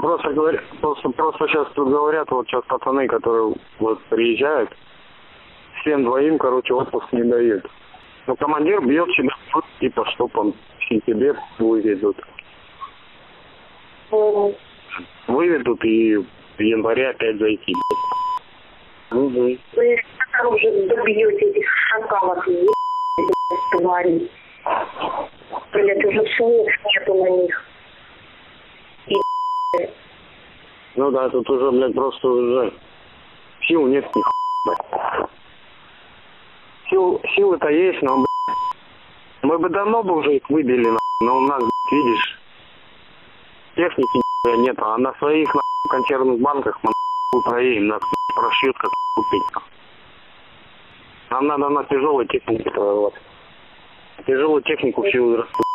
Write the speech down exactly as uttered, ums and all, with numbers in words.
Просто, говорят, просто, просто сейчас тут говорят, вот сейчас пацаны, которые вот приезжают, всем двоим, короче, отпуск не дают. Но командир бьет через суд, типа, чтоб он в сентябре выведут. Выведут и в январе опять зайти. Угу. Вы уже добьете этих шакалов, тварей. Блядь, уже слов нету на них. Ну да, тут уже, блядь, просто уже сил нет ни хуя. Сил, силы-то есть, но, блядь, мы бы давно бы уже их выбили, нахуй, но у нас, блядь, видишь, техники нихуя нет, а на своих, нахуй, консервных банках мы, нахуй, проедем, нас, блядь, прошьют, как купить. Нам надо на тяжелую технику, вот. Тяжелую технику всю разрушить.